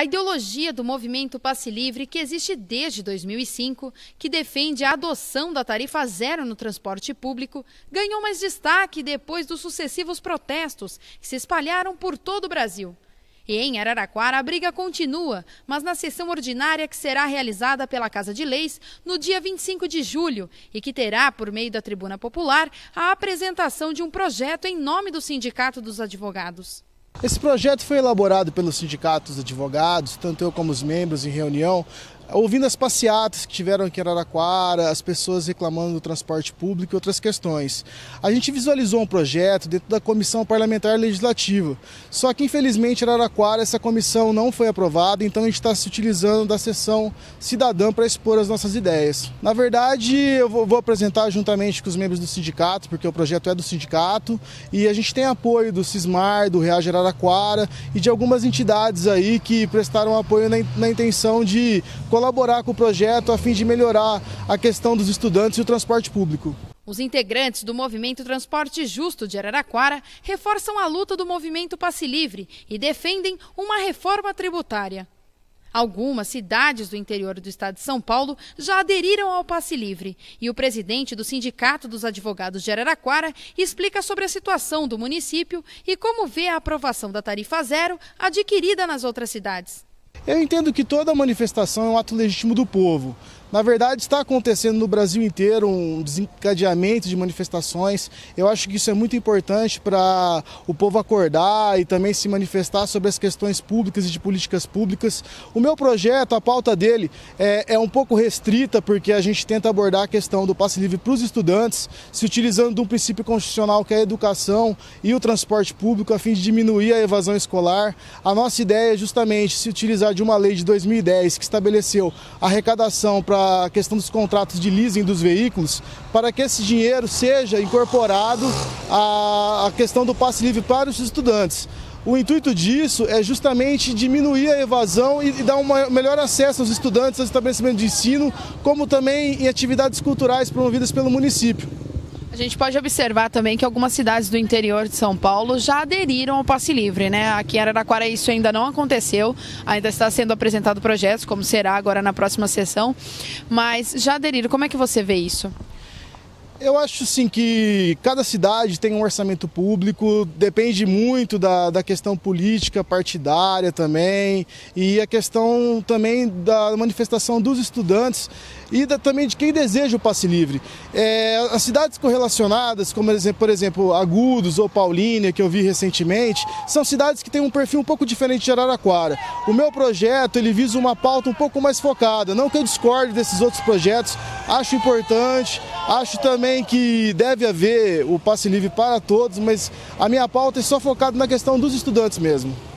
A ideologia do movimento Passe Livre, que existe desde 2005, que defende a adoção da tarifa zero no transporte público, ganhou mais destaque depois dos sucessivos protestos que se espalharam por todo o Brasil. E em Araraquara a briga continua, mas na sessão ordinária que será realizada pela Casa de Leis no dia 25 de julho e que terá, por meio da Tribuna Popular, a apresentação de um projeto em nome do Sindicato dos Advogados. Esse projeto foi elaborado pelos sindicatos de advogados, tanto eu como os membros em reunião, ouvindo as passeatas que tiveram aqui em Araraquara, as pessoas reclamando do transporte público e outras questões. A gente visualizou um projeto dentro da Comissão Parlamentar Legislativa, só que infelizmente em Araraquara essa comissão não foi aprovada, então a gente está se utilizando da sessão cidadã para expor as nossas ideias. Na verdade, eu vou apresentar juntamente com os membros do sindicato, porque o projeto é do sindicato, e a gente tem apoio do CISMAR, do Reage Araraquara e de algumas entidades aí que prestaram apoio na intenção de colaborar com o projeto a fim de melhorar a questão dos estudantes e o transporte público. Os integrantes do Movimento Transporte Justo de Araraquara reforçam a luta do movimento Passe Livre e defendem uma reforma tributária. Algumas cidades do interior do estado de São Paulo já aderiram ao Passe Livre e o presidente do Sindicato dos Advogados de Araraquara explica sobre a situação do município e como vê a aprovação da tarifa zero adquirida nas outras cidades. Eu entendo que toda manifestação é um ato legítimo do povo. Na verdade, está acontecendo no Brasil inteiro um desencadeamento de manifestações. Eu acho que isso é muito importante para o povo acordar e também se manifestar sobre as questões públicas e de políticas públicas. O meu projeto, a pauta dele, é um pouco restrita, porque a gente tenta abordar a questão do passe livre para os estudantes, se utilizando de um princípio constitucional que é a educação e o transporte público, a fim de diminuir a evasão escolar. A nossa ideia é justamente se utilizar de uma lei de 2010 que estabeleceu arrecadação para a questão dos contratos de leasing dos veículos, para que esse dinheiro seja incorporado à questão do passe livre para os estudantes. O intuito disso é justamente diminuir a evasão e dar um melhor acesso aos estudantes, aos estabelecimentos de ensino, como também em atividades culturais promovidas pelo município. A gente pode observar também que algumas cidades do interior de São Paulo já aderiram ao passe livre, né? Aqui em Araraquara isso ainda não aconteceu, ainda está sendo apresentado projetos, como será agora na próxima sessão, mas já aderiram. Como é que você vê isso? Eu acho sim que cada cidade tem um orçamento público, depende muito da questão política, partidária também, e a questão também da manifestação dos estudantes e também de quem deseja o passe livre. As cidades correlacionadas, como por exemplo Agudos ou Paulínia, que eu vi recentemente, são cidades que têm um perfil um pouco diferente de Araraquara. O meu projeto ele visa uma pauta um pouco mais focada, não que eu discorde desses outros projetos, acho importante, acho também que deve haver o passe livre para todos, mas a minha pauta é só focada na questão dos estudantes mesmo.